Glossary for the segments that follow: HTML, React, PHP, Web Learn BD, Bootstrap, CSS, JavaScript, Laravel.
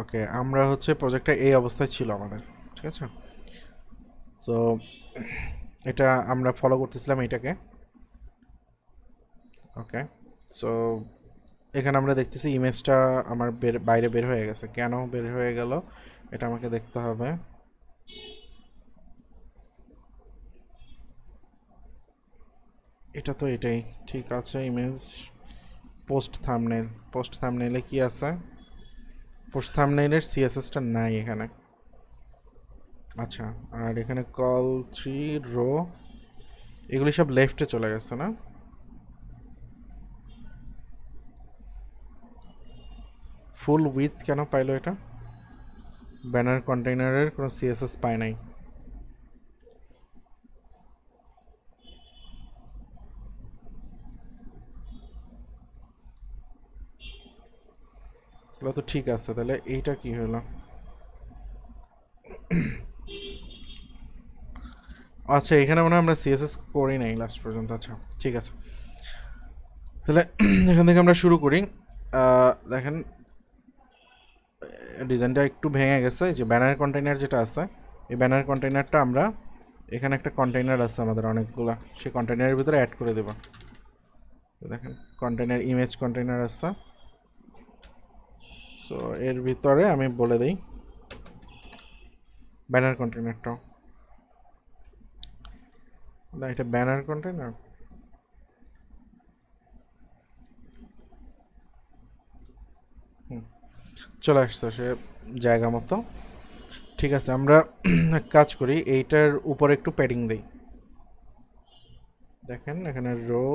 ওকে আমরা হচ্ছে প্রজেক্টটা এই অবস্থায় ছিল আমাদের, ঠিক আছে। তো এটা আমরা ফলো করতেছিলাম এটাকে, ওকে। সো এখানে আমরা দেখতেছি ইমেজটা আমার বাইরে বের হয়ে গেছে, কেন বের হয়ে গেল এটা আমাকে দেখতে হবে। এটা তো এটাই, ঠিক আছে। ইমেজ পোস্ট থাম্বনেইল, পোস্ট থাম্বনেইলে কি আছে? পোস্ট থাম্বনেইলের সিএসএসটা নাই এখানে, আচ্ছা। আর এখানে কল 3 রো এগুলি সব লেফটে চলে গেছে না, ফুল উইথ কেন পাইলো এটা? ব্যানার কন্টেইনারের কোনো সিএসএস পায় নাই। তাহলে তো ঠিক আছে, তাহলে এইটা কি হলো? আচ্ছা এখানে মনে হয় আমরা সিএসএস করি নাই লাস্ট পর্যন্ত, আচ্ছা ঠিক আছে। তাহলে এখান থেকে আমরা শুরু করি। দেখেন ডিজাইনটা একটু ভেঙে গেছে, যে ব্যানার কন্টেইনার যেটা আছে এই ব্যানার কন্টেইনারটা আমরা এখানে একটা কন্টেইনার আছে আমাদের অনেকগুলা, সেই কন্টেইনারের ভিতরে অ্যাড করে দেব। দেখেন কন্টেইনার ইমেজ কন্টেইনার আছে, তো এর ভিতরে আমি বলে দিই ব্যানার কন্টেইনারটাও, না এটা ব্যানার কন্টেইনার, চলে আসছে সে জায়গা মতো, ঠিক আছে। আমরা কাজ করি এইটার উপরে একটু প্যাডিং দিই। দেখেন এখানে রো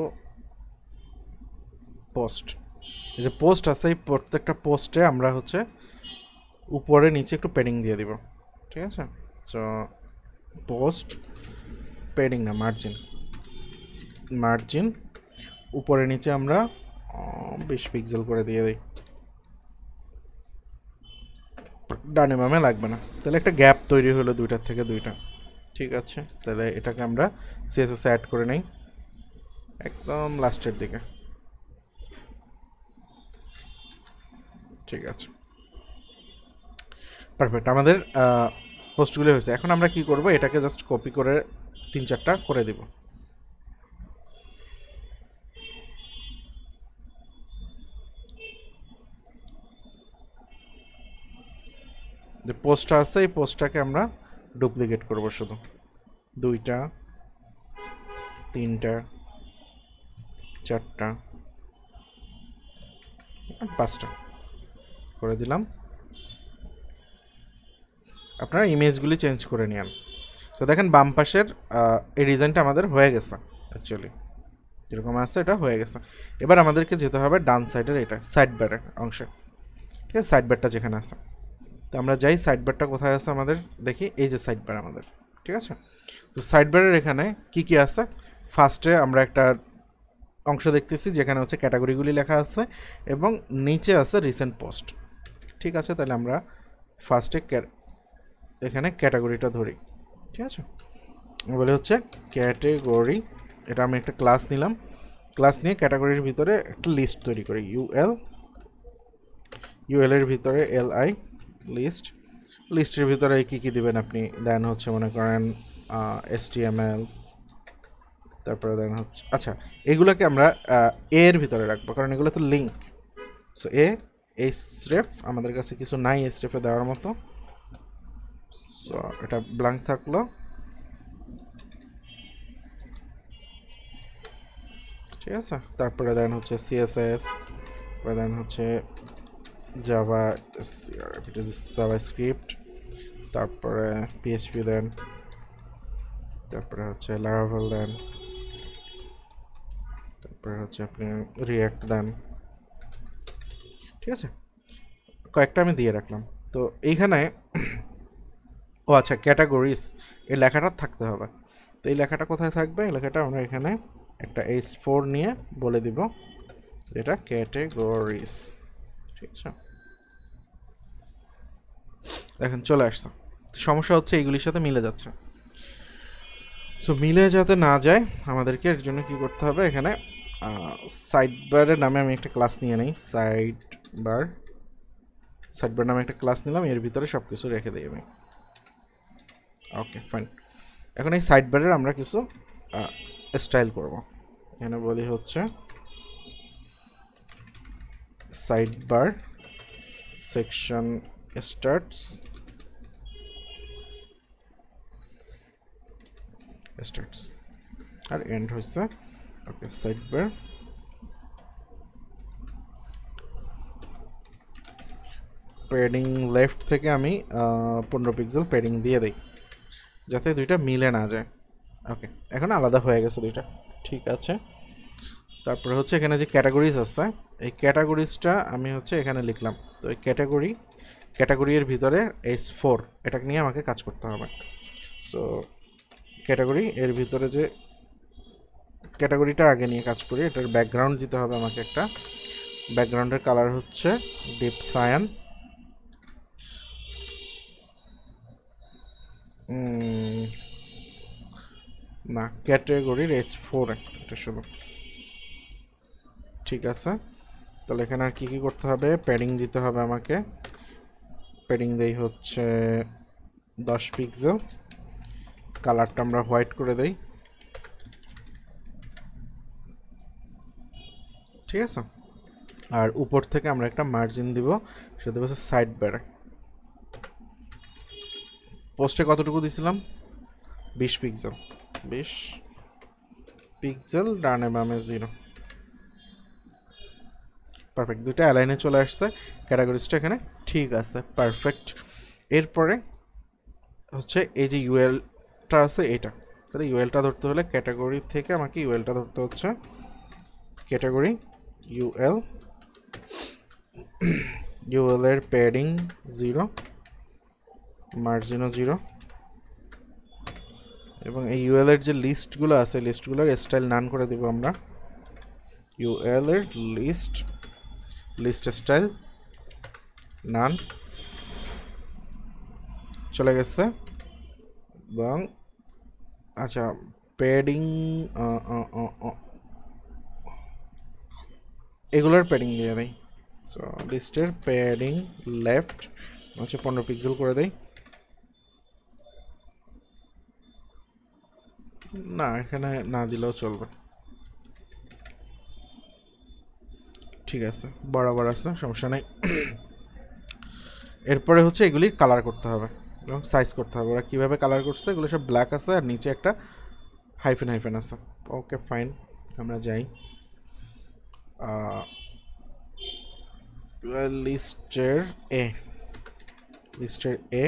পোস্ট, এই যে পোস্ট আছে এই প্রত্যেকটা পোস্টে আমরা হচ্ছে উপরে নিচে একটু প্যাডিং দিয়ে দিব, ঠিক আছে। সো পোস্ট প্যাডিং না মার্জিন, মার্জিন উপরে নিচে আমরা 20 পিক্সেল করে দিয়ে দিই, ডানে বামে লাগবে না। তাহলে একটা গ্যাপ তৈরি হলো দুইটার থেকে দুইটা, ঠিক আছে। তাহলে এটাকে আমরা সিএসএস অ্যাড করে নেই একদম লাস্টের দিকে, ঠিক আছে পারফেক্ট। আমাদের পোস্টগুলো হয়েছে, এখন আমরা কি করব? এটাকে জাস্ট কপি করে 3-4টা করে দেব, যে পোস্টটা আছে এই পোস্টটাকে আমরা ডুপ্লিকেট করব, শুধু 2টা 3টা 4টা 5টা করে দিলাম। আপনারা ইমেজগুলি চেঞ্জ করে নিন। তো দেখেন বাম পাশের এই ডিজাইনটা আমাদের হয়ে গেছে, অ্যাকচুয়ালি যেরকম আছে এটা হয়ে গেছে। এবার আমাদেরকে যেতে হবে ডান সাইডের এটা সাইড ব্যারের অংশে, ঠিক আছে, সাইড ব্যারটা যেখানে আছে। তো আমরা যাই, সাইড ব্যারটা কোথায় আছে আমাদের দেখি, এই যে সাইড ব্যার আমাদের, ঠিক আছে। তো সাইড ব্যারের এখানে কি কি আছে? ফার্স্টে আমরা একটা অংশ দেখতেছি যেখানে হচ্ছে ক্যাটাগরিগুলি লেখা আছে এবং নিচে আছে রিসেন্ট পোস্ট, ঠিক আছে। তাহলে আমরা ফার্স্টে এখানে ক্যাটাগরিটা ধরি, ঠিক আছে, বলে হচ্ছে ক্যাটাগরি। এটা আমি একটা ক্লাস নিলাম, ক্লাস নিয়ে ক্যাটাগরির ভিতরে একটা লিস্ট তৈরি করি, ইউএল এর ভিতরে LI লিস্ট, লিস্টের ভিতরে কী কী দেবেন আপনি দেন হচ্ছে মনে করেন HTML, তারপরে দেন হচ্ছে আচ্ছা এগুলোকে আমরা এর ভিতরে রাখবো কারণ এগুলো তো লিঙ্ক। সো এই স্টেপ আমাদের কাছে কিছু নাই এই স্টেপে দেওয়ার মতো, সো এটা ব্ল্যাঙ্ক থাকলো, ঠিক আছে। তারপরে দেন হচ্ছে CSS, তারপরে দেন হচ্ছে জাভাস্ক্রিপ্ট, তারপরে PHP দেন, তারপরে হচ্ছে লারাভেল দেন, তারপরে হচ্ছে আপনি রিঅ্যাক্ট দেন, ঠিক আছে, কয়েকটা আমি দিয়ে রাখলাম। তো এইখানে ও আচ্ছা ক্যাটাগরিজ এই লেখাটা থাকতে হবে, তো এই লেখাটা কোথায় থাকবে? এই লেখাটা আমরা এখানে একটা H4 নিয়ে বলে দিব এটা ক্যাটাগরিজ, ঠিক আছে। দেখেন চলে আসছে, সমস্যা হচ্ছে এইগুলির সাথে মিলে যাচ্ছে। সো মিলে যাতে না যায় আমাদেরকে এর জন্য কি করতে হবে, এখানে সাইড বারের নামে আমি একটা ক্লাস নিয়ে নিই, সাইড বার সাইডবার নামে একটা ক্লাস নিলাম এর ভিতরে সবকিছু রেখে দেই আমি ওকে ফাইন এখন এই সাইডবারের আমরা কিছু স্টাইল করব এখানে বলি হচ্ছে সাইডবার সেকশন স্টার্টস স্টার্টস আর এন্ড হইছে ওকে সাইডবার padding left থেকে আমি 15 পিক্সেল padding দিয়ে দেই যাতে দুইটা মিলে না যায় ওকে এখন আলাদা হয়ে গেছে দুইটা ঠিক আছে তারপর হচ্ছে এখানে যে ক্যাটাগরিজ আছে এই ক্যাটাগরিজটা আমি হচ্ছে এখানে লিখলাম তো এই ক্যাটাগরির ভিতরে S4 এটাকে নিয়ে আমাকে কাজ করতে হবে সো ক্যাটাগরি এর ভিতরে যে ক্যাটাগরিটা আগে নিয়ে কাজ করি এটার ব্যাকগ্রাউন্ড দিতে হবে আমাকে একটা ব্যাকগ্রাউন্ডের কালার হচ্ছে ডিপ সায়ান না ক্যাটাগরির S4 এটা শুধু ঠিক আছে তাহলে এখানে আর কি কি করতে হবে প্যাডিং দিতে হবে আমাকে প্যাডিং দেই হচ্ছে 10 পিক্সেল কালারটা আমরা হোয়াইট করে দেই ঠিক আছে আর উপর থেকে আমরা একটা মার্জিন দিব সেটা হচ্ছে সাইড বারে পোস্টে কতটুকু দিছিলাম 20 পিক্সেল 20 পিক্সেল ডানে বামে 0 পারফেক্ট দুটো অ্যালাইনে চলে আসছে ক্যাটাগরিটা এখানে ঠিক আছে পারফেক্ট এরপরে হচ্ছে এই যে ইউএলটা আছে এটা তাহলে ইউএলটা ধরতে হলে ক্যাটাগরি থেকে আমাকে ইউএলটা ধরতে হচ্ছে ক্যাটাগরি ইউএল ইউএল এর প্যাডিং 0 মার্জিন 0 এবং এই ইউএল এর যে লিস্টগুলো আছে লিস্টগুলোর স্টাইল নান করে দেব আমরা ইউএল এর লিস্ট স্টাইল নান চলে গেছে এবং আচ্ছা প্যাডিং এগুলোর প্যাডিং দিয়ে দেই সো লিস্টের প্যাডিং লেফট আচ্ছা 15 পিক্সেল করে দেই না এখানে না দিলেও চলবে ঠিক আছে বরাবর আছে সমস্যা নাই এরপরে হচ্ছে এগুলি কালার করতে হবে এবং সাইজ করতে হবে ওরা কিভাবে কালার করছে এগুলো সব ব্ল্যাক আছে আর নিচে একটা হাইফেন হাইফেন আছে ওকে ফাইন আমরা যাই লিস্টের এ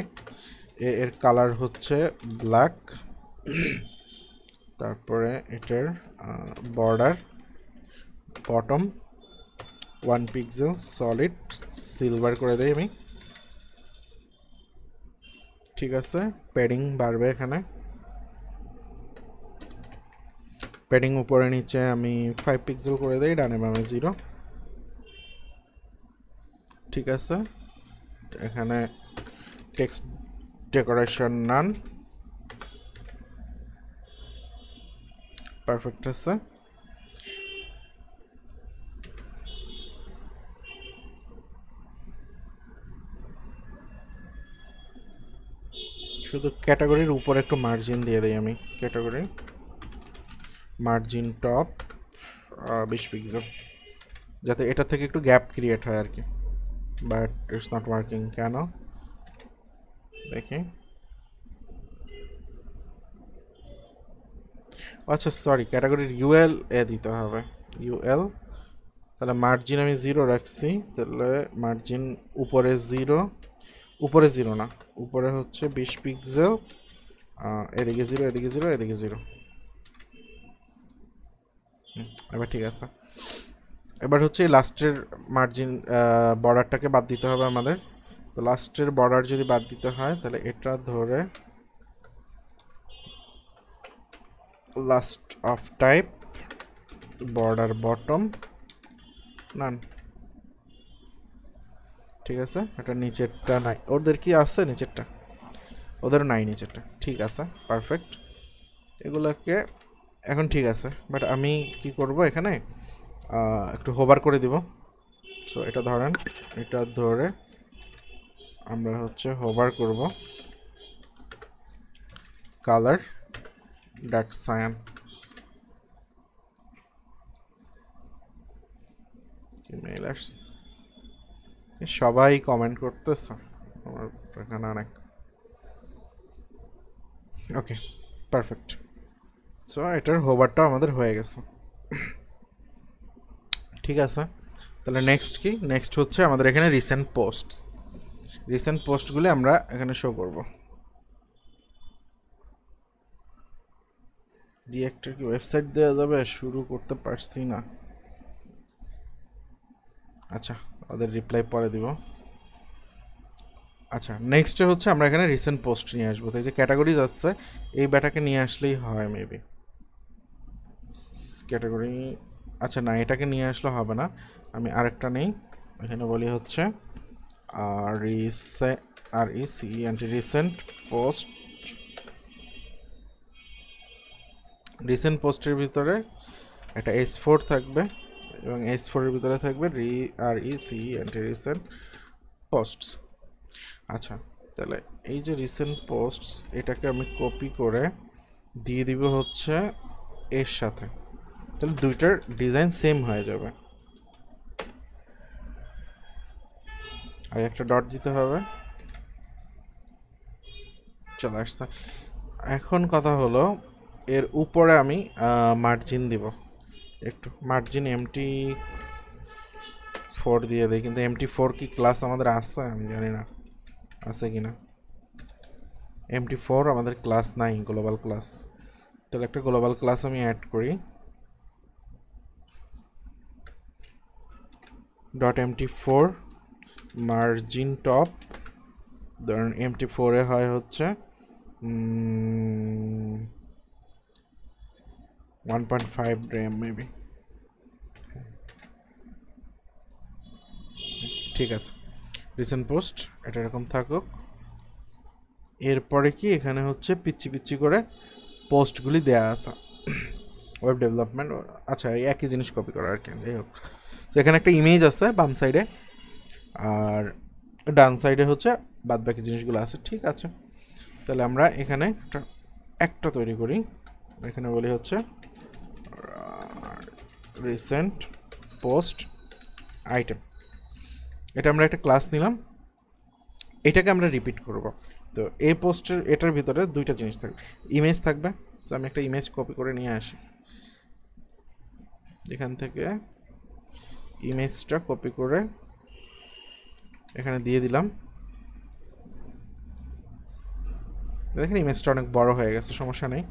এর কালার হচ্ছে ব্ল্যাক তারপরে এটার border bottom 1 pixel solid silver করে দেই আমি ঠিক আছে প্যাডিং বাড়বে এখানে প্যাডিং উপরে নিচে আমি 5 পিক্সেল করে দেই ডানে বামে 0 ঠিক আছে এখানে টেক্সট ডেকোরেশন নান পারফেক্ট আছে শুধু ক্যাটাগরির উপর একটু মার্জিন দিয়ে দেই আমি ক্যাটাগরি মার্জিন টপ 20 পিক্সেল যাতে এটা থেকে একটু গ্যাপ ক্রিয়েট হয় আর কি but it's not working কেন দেখি আচ্ছা সরি ক্যাটাগরির ইউএল এ দিতে হবে ইউএল তাহলে মার্জিন আমি 0 রাখছি তাহলে মার্জিন উপরে 0 না উপরে হচ্ছে 20 পিক্সেল এদিকে 0 এদিকে 0 এদিকে 0 এবার ঠিক আছে এবার হচ্ছে লাস্টের মার্জিন বর্ডারটাকে বাদ দিতে হবে আমাদের তো লাস্টের বর্ডার যদি বাদ দিতে হয় তাহলে এটা ধরে last of type border bottom none ঠিক আছে এটা নিচেরটা নাই ওদের কি আছে নিচেরটা ওদের নাই নিচেরটা ঠিক আছে পারফেক্ট এগুলাকে এখন ঠিক আছে বাট আমি কি করব এখানে একটু হোভার করে দিব সো এটা ধরেন এটা ধরে আমরা হচ্ছে হোভার করব কালার ডার্ক সায়ান ইমেইলার্স সবাই কমেন্ট করতেছে আমার এখানে অনেক ওকে পারফেক্ট সো এটার হোভারটা আমাদের হয়ে গেছে ঠিক আছে তাহলে নেক্সট কি নেক্সট হচ্ছে আমাদের এখানে রিসেন্ট পোস্ট গুলো আমরা এখানে শো করব ডিরেক্টরি কি ওয়েবসাইট দেয়া যাবে শুরু করতে পারছি না আচ্ছা ওদের রিপ্লাই পরে দিব আচ্ছা নেক্সট হচ্ছে আমরা এখানে রিসেন্ট পোস্ট নিয়ে আসব তাই যে ক্যাটাগরিজ আছে এই ব্যাটাকে নিয়ে আসলেই হয় মেবি ক্যাটাগরি আচ্ছা না এটাকে নিয়ে আসলে হবে না আমি আরেকটা নেই এখানে বলি হচ্ছে R E C and recent পোস্টের ভিতরে একটা S4 থাকবে এবং S4 এর ভিতরে থাকবে R E C and recent posts আচ্ছা তাহলে এই যে রিসেন্ট পোস্টস এটাকে আমি কপি করে দিয়ে দিব হচ্ছে এর সাথে তাহলে দুইটার ডিজাইন সেম হয়ে যাবে আর একটা ডট দিতে হবে চলে আসছে এখন কথা হলো এর উপরে আমি মার্জিন দিব একটু মার্জিন MT4 দিয়ে দেই কিন্তু MT4 কি ক্লাস আমাদের আছে আমি জানি না আছে কিনা MT4 আমাদের ক্লাস নাই গ্লোবাল ক্লাস তাহলে একটা গ্লোবাল ক্লাস আমি অ্যাড করি .MT4 মার্জিন টপ ধরুন MT4 এ হয় হচ্ছে 1.5 rem মেবি ঠিক আছে রিসেন্ট পোস্ট এটা এরকম থাকুক এরপরে কি এখানে হচ্ছে পিচ্ছি পিচ্ছি করে পোস্টগুলি দেয়া আছে ওয়েব ডেভেলপমেন্ট আচ্ছা একই জিনিস কপি করা আর কি যাই হোক তো এখানে একটা ইমেজ আছে বাম সাইডে আর ডান সাইডে হচ্ছে বাদবাকি জিনিসগুলো আছে ঠিক আছে তাহলে আমরা এখানে একটা তৈরি করি এখানে বলি হচ্ছে রিসেন্ট পোস্ট আইটেম এটা আমরা একটা ক্লাস নিলাম এটাকে আমরা রিপিট করব তো এই পোস্টের এটার ভিতরে দুইটা জিনিস থাকবে ইমেজ থাকবে তো আমি একটা ইমেজ কপি করে নিয়ে আসি এখান থেকে ইমেজটা কপি করে এখানে দিয়ে দিলাম দেখেন ইমেজটা অনেক বড় হয়ে গেছে সমস্যা নেই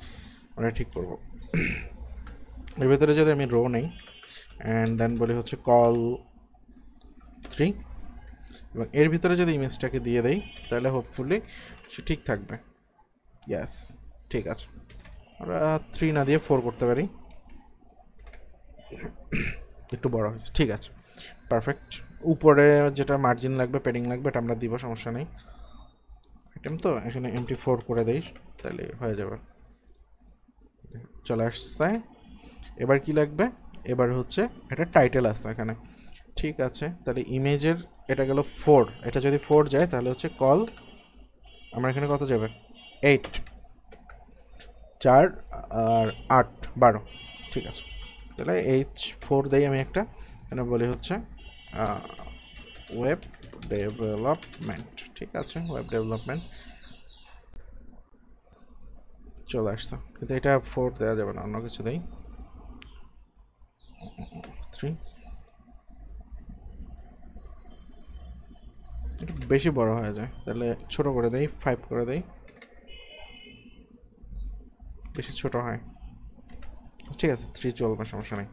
আমরা ঠিক করব এর ভিতরে যদি আমি রো নেই এন্ড দেন বলি হচ্ছে কল 3 এবং এর ভিতরে যদি ইমেজটাকে দিয়ে দেই তাহলে হোপফুলি সে ঠিক থাকবে यस ঠিক আছে আমরা 3 না দিয়ে 4 করতে পারি একটু বড় হয়েছে ঠিক আছে পারফেক্ট উপরে যেটা মার্জিন লাগবে প্যাডিং লাগবে এটা আমরা দিব সমস্যা নেই আইটেম তো এখানে MT4 করে দেই তাহলে হয়ে যাবে চলে আসছে এবার কি লাগবে এবার হচ্ছে এটা টাইটেল আছে এখানে ঠিক আছে তাহলে ইমেজের এটা গেল 4 এটা যদি 4 যায় তাহলে হচ্ছে কল আমরা এখানে কত যাবে 8 4 আর 8 12 ঠিক আছে তাহলে H4 দেই আমি একটা এখানে বলি হচ্ছে ওয়েব ডেভেলপমেন্ট ঠিক আছে ওয়েব ডেভেলপমেন্ট চলে আসছে কিন্তু এটা 4 দেওয়া যাবে না অন্য কিছু দেই 3 এটা বেশি বড় হয়ে যায় তাহলে ছোট করে দেই 5 করে দেই বেশি ছোট হয় ঠিক আছে 3 চলবে সমস্যা নেই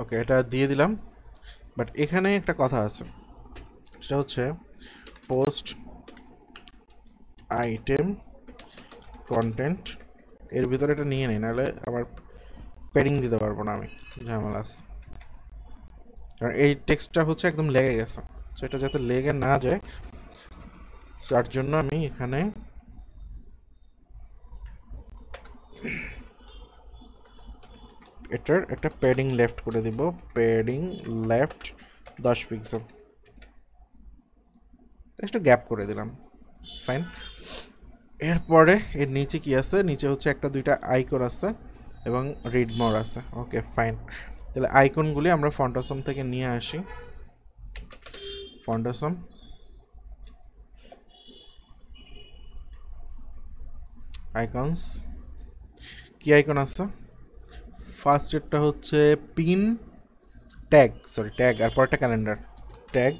ওকে এটা দিয়ে দিলাম বাট এখানে একটা কথা আছে সেটা হচ্ছে পোস্ট আইটেম কন্টেন্ট এর ভিতরে এটা নিয়ে নেই নাহলে আবার প্যাডিং দিতে পারবো না আমি ঝামেলা আছে কারণ এই টেক্সটটা হচ্ছে একদম লেগে গেছে সো এটা যাতে লেগে না যায় তার জন্য আমি এখানে এটার একটা প্যাডিং লেফট করে দিব প্যাডিং লেফট 10 পিক্সেল একটু গ্যাপ করে দিলাম ফাইন এরপরে এর নিচে কি আছে নিচে হচ্ছে একটা দুইটা আইকন আছে এবং রিড মোর আছে ওকে ফাইন তাহলে আইকনগুলি আমরা ফন্টাসম থেকে নিয়ে আসি ফন্টাসম আইকনস কি আইকন আছে ফার্স্ট এটা হচ্ছে পিন ট্যাগ সরি ট্যাগ আর পরটা ক্যালেন্ডার ট্যাগ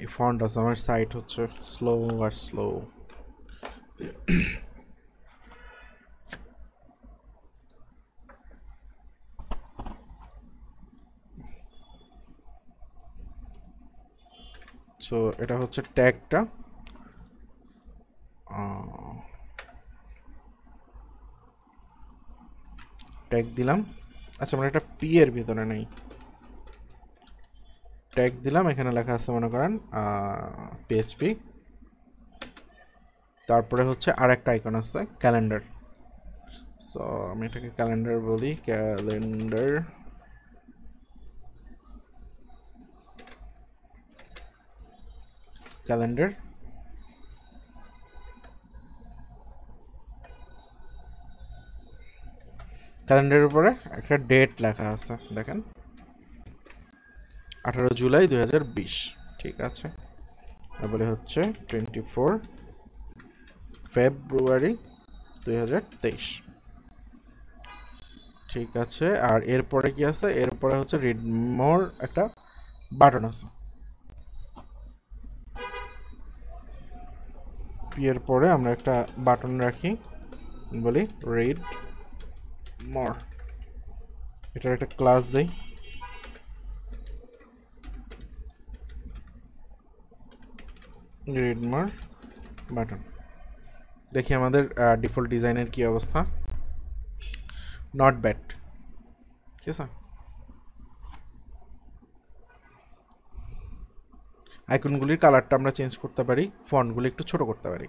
এই ফন্টটা আমার সাইট হচ্ছে স্লো আর স্লো সো এটা হচ্ছে ট্যাগটা ট্যাগ দিলাম আচ্ছা আমরা একটা পি এর ভিতরে নাই ট্যাগ দিলাম এখানে লেখা আছে মনে করেন পিএইচপি তারপরে হচ্ছে আরেকটা আইকন আছে ক্যালেন্ডার সো আমি এটাকে ক্যালেন্ডার বলি ক্যালেন্ডার ক্যালেন্ডার ক্যালেন্ডারের উপরে একটা ডেট লেখা আছে দেখেন 18 জুলাই 2020 ঠিক আছে তাহলে হচ্ছে 24 ফেব্রুয়ারি 2023 ঠিক আছে আর এরপরে কি আছে এরপরে হচ্ছে রিড মোর একটা বাটন আছে এর পরে আমরা একটা বাটন রাখি বলি রিড মোর এটার একটা ক্লাস দেই রিড মোর বাটন দেখি আমাদের ডিফল্ট ডিজাইনের কি অবস্থা নট ব্যাড ঠিক আছে আইকনগুলির কালারটা আমরা চেঞ্জ করতে পারি ফন্টগুলি একটু ছোট করতে পারি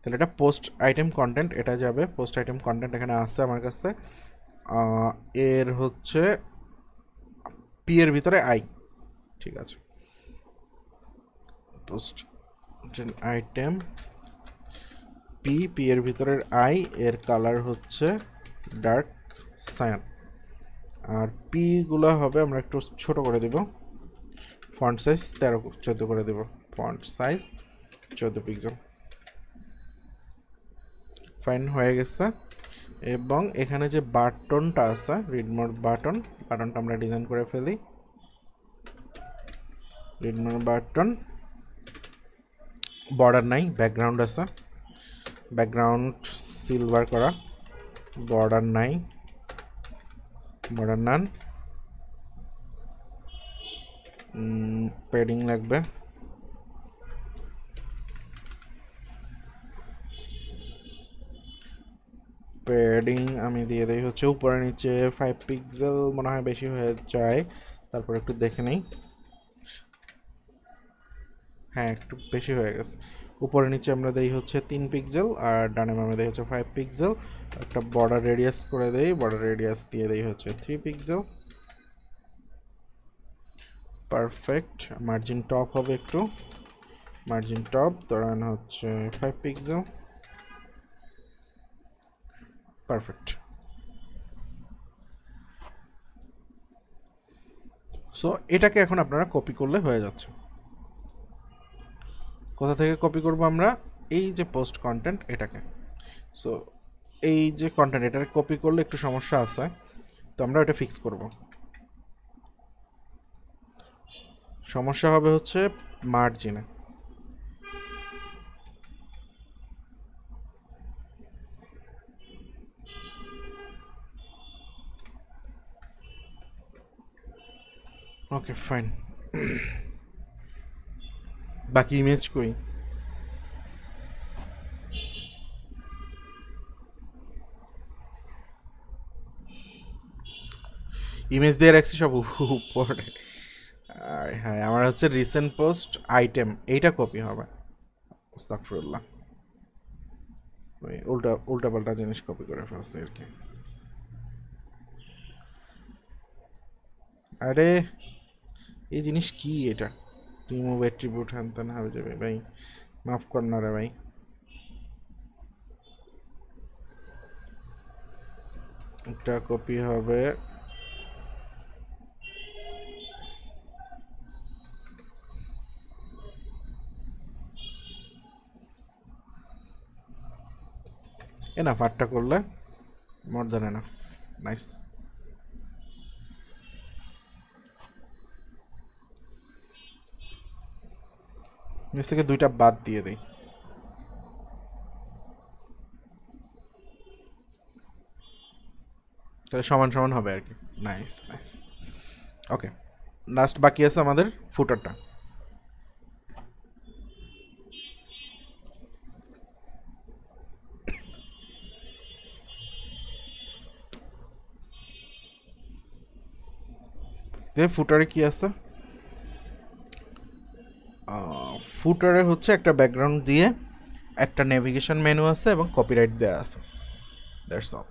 তাহলে এটা পোস্ট আইটেম কন্টেন্ট এটা যাবে পোস্ট আইটেম কন্টেন্ট এখানে আছে আমার কাছে এর হচ্ছে পি এর ভিতরে আই ঠিক আছে পোস্ট আইটেম পি পি এর ভিতরের আই এর কালার হচ্ছে ডার্ক সায়ান আর পি গুলো হবে আমরা একটু ছোট করে দেব ফন্ট সাইজ 13-14 করে দেব ফন্ট সাইজ 14 পিক্সেল ফাইন হয়ে গেছে এবং এখানে যে বাটনটা আছে রিড মোর বাটন বাটনটা আমরা ডিজাইন করে ফেলি রিড মোর বাটন বর্ডার নাই ব্যাকগ্রাউন্ড আছে ব্যাকগ্রাউন্ড সিলভার করা বর্ডার নাই বর্ডার নান প্যাডিং লাগবে প্যাডিং আমি দিয়ে দেই হচ্ছে উপরে নিচে 5 পিক্সেল মনে হয় বেশি হয়ে যায় তারপর একটু দেখে নেই হ্যাঁ একটু বেশি হয়ে গেছে উপরে নিচে আমরা দেই হচ্ছে 3 পিক্সেল আর ডানে বামে দেই হচ্ছে 5 পিক্সেল একটা বর্ডার রেডিয়াস করে দেই বর্ডার রেডিয়াস দিয়ে দেই হচ্ছে 3 পিক্সেল পারফেক্ট মার্জিন টপ হবে একটু মার্জিন টপ ধরান হচ্ছে 5 পিক্সেল পারফেক্ট সো এটাকে এখন আপনারা কপি করলে হয়ে যাচ্ছে কোথা থেকে কপি করব আমরা এই যে পোস্ট কন্টেন্ট এটাকে সো এই যে কন্টেন্ট এটাকে কপি করলে একটু সমস্যা আছে তো আমরা এটা ফিক্স করব সমস্যা হবে হচ্ছে মার্জিনে ওকে ফাইন বাকি ইমেজ কই ইমেজ দিয়ে রাখছি সব উপরে আর হ্যাঁ আমার হচ্ছে রিসেন্ট পোস্ট আইটেম এইটা কপি হবে আস্তাগফিরুল্লাহ উল্টা পাল্টা জিনিস কপি করে ফেলছি আর কি আরে এই জিনিস কি এটা রিমুভ অ্যাট্রিবিউট হানতান হয়ে যাবে ভাই মাফ কর না রে ভাই একটা কপি হবে enough atta korle more than enough nice niche theke dui ta bad diye dei tole saman saman hobe ar ki nice nice okay last baki ache amader footer ta ফুটারে কি আছে ফুটারে হচ্ছে একটা ব্যাকগ্রাউন্ড দিয়ে একটা navigation menu আছে এবং copyright দেয়া আছে দ্যাটস অল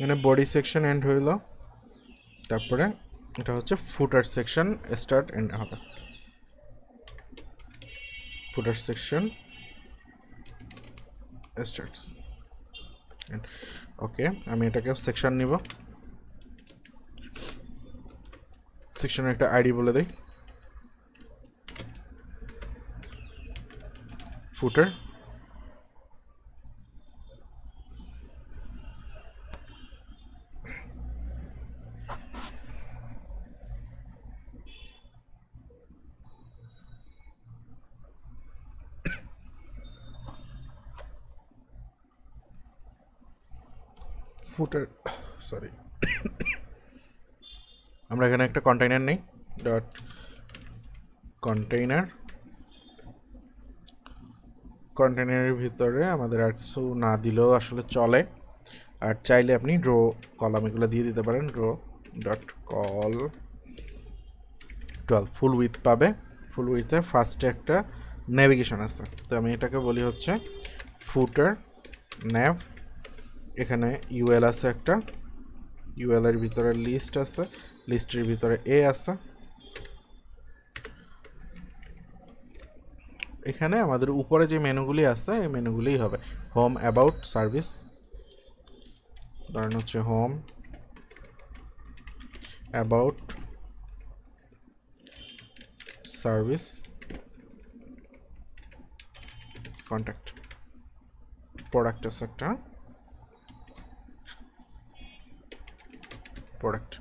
মানে বডি সেকশন এন্ড হইল তারপরে এটা হচ্ছে ফুটার সেকশন স্টার্ট এন্ড হবে footer section starts and okay I mean take a section nibo section ekta id bole dei footer footer sorry amra ekhane ekta container nei dot container container er bhitore amader ar kichu na dilo ashole chole ar chaile apni draw column e gula diye dite paren draw dot col 12 full width pabe full width e first ekta navigation ache to ami etake boli hocche footer nav এখানে UL আছে একটা UL এর ভিতরে list আছে লিস্টের ভিতরে এ আছে এখানে আমাদের উপরে যে মেনুগুলি আছে এই মেনুগুলাই হবে হোম অ্যাবাউট সার্ভিস ধরুন হচ্ছে home about service contact product আছে একটা প্রোডাক্ট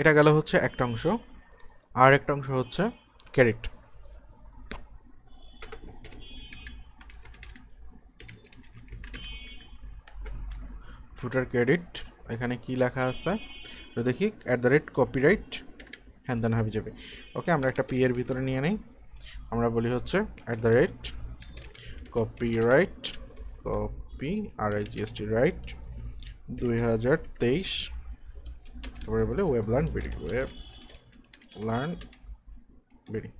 এটা গেল হচ্ছে একটা অংশ আর একটা অংশ হচ্ছে ক্যারেট ফুটার ক্যারেট এখানে কি লেখা আছে তো দেখি @copyright হ্যান্ডান হবে যাবে ওকে আমরা একটা পি এর ভিতরে নিয়ে নেই আমরা বলি হচ্ছে @copyright copy rigst right 2023 তোমরা বলে web learn video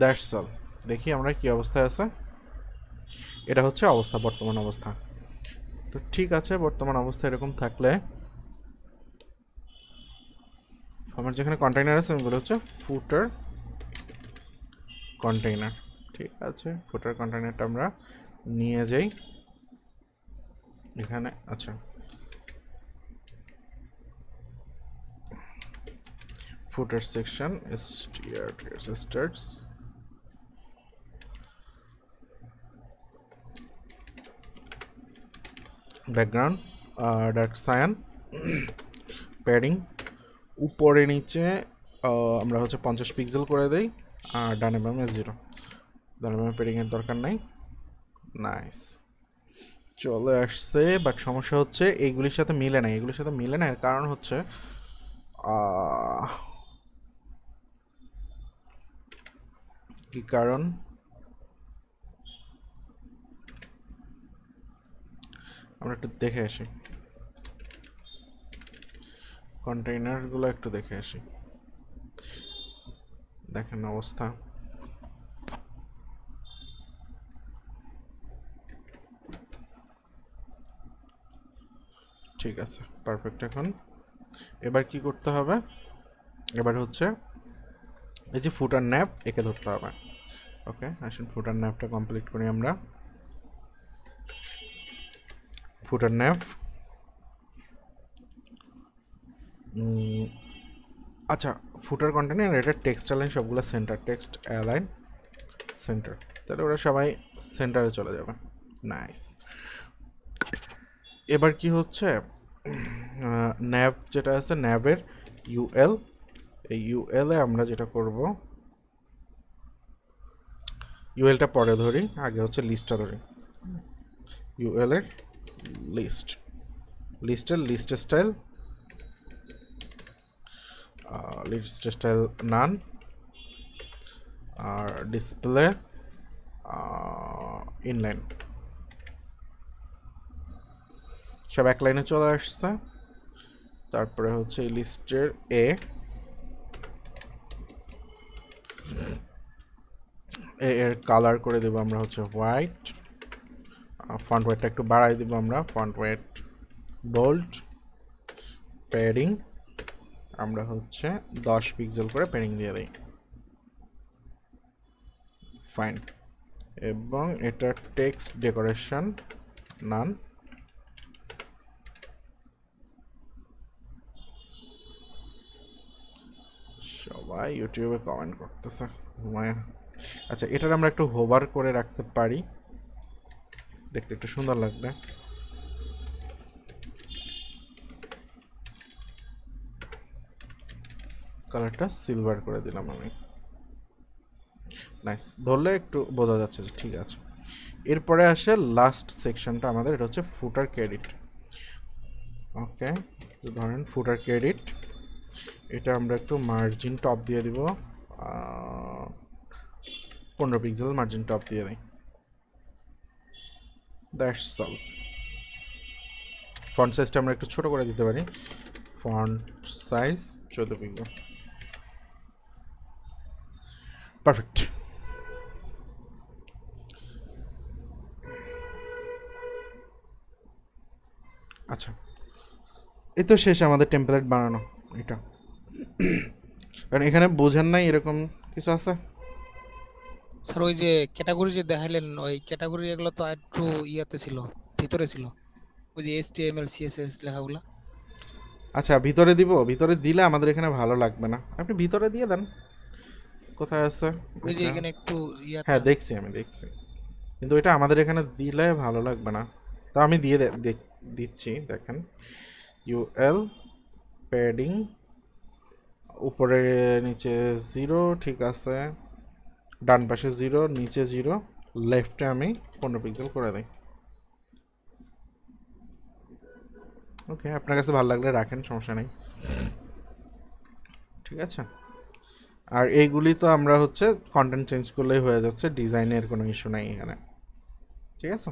that's all দেখি আমরা কি অবস্থায় আছে এটা হচ্ছে অবস্থা বর্তমান অবস্থা তো ঠিক আছে বর্তমান অবস্থা এরকম থাকলে আমার যেখানে কন্টেইনার আছে আমি বলে হচ্ছে ফুটার কন্টেইনার ঠিক আছে ফুটার কন্টেইনারটা আমরা নিয়ে যাই এখানে আচ্ছা footer section starts background dark cyan padding উপরে নিচে আমরা হচ্ছে 50 পিক্সেল করে দেই আর ডানে বামে 0 ডানে বামে padding এর দরকার নাই নাইস চলে আসছে বাট সমস্যা হচ্ছে এইগুলির সাথে মিলে না এর কারণ হচ্ছে কি কারণ আমরা একটু দেখে আসি কন্টেইনার গুলো একটু দেখে আসি দেখেন অবস্থা ঠিক আছে পারফেক্ট। এখন এবার কি করতে হবে, এবার হচ্ছে এই যে ফুটার ন্যাপ একে ধরতে হবে। ওকে আসুন ফুটার ন্যাপটা কমপ্লিট করি আমরা। ফুটার ন্যাপ আচ্ছা ফুটার কন্টেনার এটা টেক্সট অ্যালাইন সবগুলো সেন্টার, টেক্সট অ্যালাইন সেন্টার, তাহলে ওরা সবাই সেন্টারে চলে যাবে। নাইস। এবার কি হচ্ছে ন্যাব যেটা আছে ন্যাবের ইউএল, এই ইউএলে আমরা যেটা করব, ইউএলটা পরে ধরি, আগে হচ্ছে লিস্টটা ধরি। ইউএল এর লিস্ট, লিস্টের লিস্ট স্টাইল নান, আর ডিসপ্লে ইনলাইন, সব এক লাইনে চলে আসছে। তারপরে হচ্ছে এই লিস্টের এ, এর কালার করে দেবো আমরা হচ্ছে হোয়াইট, ফন্ট ওয়েটটা একটু বাড়াই দেবো আমরা, ফন্ট ওয়েট বোল্ড, প্যাডিং আমরা হচ্ছে 10 পিক্সেল করে প্যাডিং দিয়ে দিই, ফাইন। এবং এটা টেক্সট ডেকোরেশন নান, সবাই ইউটিউবে কমেন্ট করতেছে হুমায়া। আচ্ছা এটার আমরা একটু হোভার করে রাখতে পারি, দেখতে একটু সুন্দর লাগবে। কালারটা সিলভার করে দিলাম আমি, নাইস। ধরলে একটু বোঝা যাচ্ছে যে ঠিক আছে। এরপরে আসে লাস্ট সেকশনটা আমাদের, এটা হচ্ছে ফুটার ক্রেডিট। ওকে ধরেন ফুটার ক্রেডিট, এটা আমরা একটু মার্জিন টপ দিয়ে দিব, 15 পিক্সেল মার্জিন টপ দিয়ে দিই, দ্যাটস অল। ফন্ট সাইজটা আমরা একটু ছোট করে দিতে পারি, ফন্ট সাইজ 14 পিক্সেল, পারফেক্ট। আচ্ছা এই তো শেষ আমাদের টেমপ্লেট বানানো। এটা কারণ এখানে বোঝার নাই এরকম কিছু আছে স্যার, ওই যে ক্যাটাগরি যে দেখাইলেন ওই ক্যাটাগরি এগুলো তো একটু ইয়াতে ছিল, ভিতরে ছিল, ওই যে HTML CSS লেখাগুলো। আচ্ছা ভিতরে দিব, ভিতরে দিলে আমাদের এখানে ভালো লাগবে না, আপনি ভিতরে দিয়ে দেন। কোথায় আছে ওই যে এখানে একটু ইয়া, হ্যাঁ দেখছি আমি দেখছি, কিন্তু এটা আমাদের এখানে দিলে ভালো লাগবে না, তো আমি দিয়ে দিচ্ছি। দেখেন UL প্যাডিং উপরে নিচে 0, ঠিক আছে, ডান পাশে 0, নিচে 0, লেফটে আমি 15 পিক্সেল করে দিই। ওকে আপনার কাছে ভালো লাগলে রাখেন, সমস্যা নেই, ঠিক আছে। আর এইগুলি তো আমরা হচ্ছে কন্টেন্ট চেঞ্জ করলেই হয়ে যাচ্ছে, ডিজাইনের কোনো ইস্যু নাই এখানে, ঠিক আছে।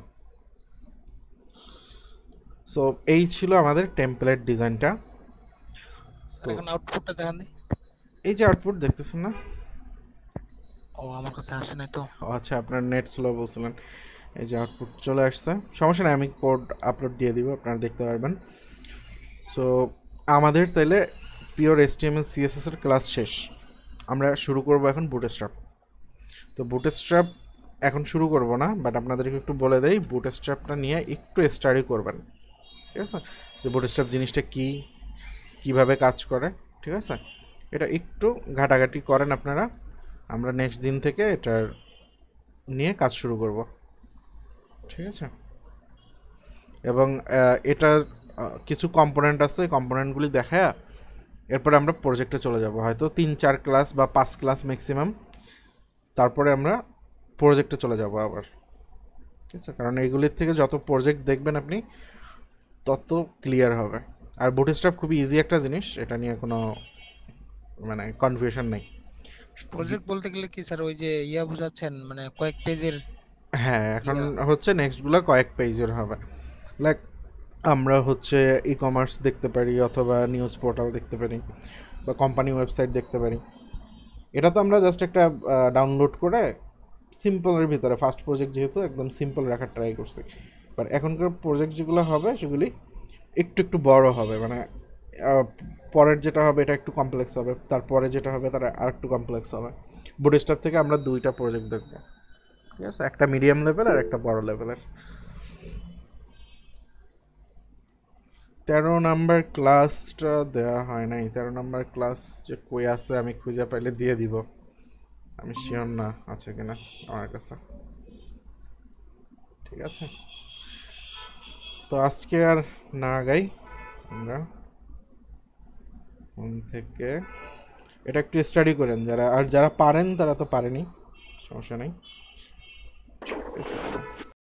সো এই ছিল আমাদের টেমপ্লেট ডিজাইনটা। এখন আউটপুটটা দেখান, এই যে আউটপুট দেখতেছেন না, ও আমার কাছে আসে না তো, আচ্ছা আপনার নেট স্লো বলছিলেন, এই যে আউটপুট চলে আসছে, সমস্যা নেই, আমি কোড আপলোড দিয়ে দিব, আপনারা দেখতে পারবেন। সো আমাদের তাহলে পিওর HTML CSS এর ক্লাস শেষ। আমরা শুরু করব এখন বুটস্ট্র্যাপ। তো বুটস্ট্র্যাপ এখন শুরু করব না, বাট আপনাদেরকে একটু বলে দেই বুটস্ট্র্যাপটা নিয়ে একটু স্টাডি করবেন, ঠিক আছে, যে বুটস্ট্র্যাপ জিনিসটা কি, কিভাবে কাজ করে, ঠিক আছে। এটা একটু ঘাটাঘাটি করেন আপনারা, আমরা নেক্সট দিন থেকে এটার নিয়ে কাজ শুরু করব, ঠিক আছে। এবং এটার কিছু কম্পোনেন্ট আছে, কম্পোনেন্টগুলি দেখায় এরপরে আমরা প্রজেক্টে চলে যাব, হয়তো 3-4 ক্লাস বা 5 ক্লাস ম্যাক্সিমাম, তারপরে আমরা প্রজেক্টে চলে যাব আবার, ঠিক আছে। কারণ এইগুলির থেকে যত প্রজেক্ট দেখবেন আপনি তত ক্লিয়ার হবে। আর বুটস্ট্র্যাপ খুবই ইজি একটা জিনিস, এটা নিয়ে কোনো মানে কনফিউশন নেই। প্রজেক্ট বলতে গেলে কি স্যার ওই যে ইয়া বুঝাচ্ছেন, মানে কয়েক পেজের? হ্যাঁ এখন হচ্ছে নেক্সটগুলো কয়েক পেজের হবে, লাইক আমরা হচ্ছে ই-কমার্স দেখতে পারি, অথবা নিউজ পোর্টাল দেখতে পারি, বা কোম্পানি ওয়েবসাইট দেখতে পারি। এটা তো আমরা জাস্ট একটা ডাউনলোড করে সিম্পলের ভিতরে, ফার্স্ট প্রজেক্ট যেহেতু একদম সিম্পল রাখার ট্রাই করছি, বাট এখনকার প্রজেক্ট যেগুলো হবে সেগুলি একটু একটু বড় হবে, মানে পরের যেটা হবে এটা একটু কমপ্লেক্স হবে, তারপরে যেটা হবে তার আর একটু কমপ্লেক্স হবে। বুটস্ট্র্যাপ থেকে আমরা দুইটা প্রজেক্ট দেখব, ঠিক আছে, একটা মিডিয়াম লেভেল আর একটা বড় লেভেলের। 13 নম্বর ক্লাসটা দেওয়া হয় নাই, 13 নম্বর ক্লাস যে কই আছে আমি খুঁজে পাইলে দিয়ে দিব, আমি শিওর না আছে কিনা আমার কাছে, ঠিক আছে। তো আজকে আর না গাই, আমরা ওখান থেকে এটা একটু স্টাডি করেন, যারা আর যারা পারেন তারা তো পারেনি, সমস্যা নেই, ঠিক আছে।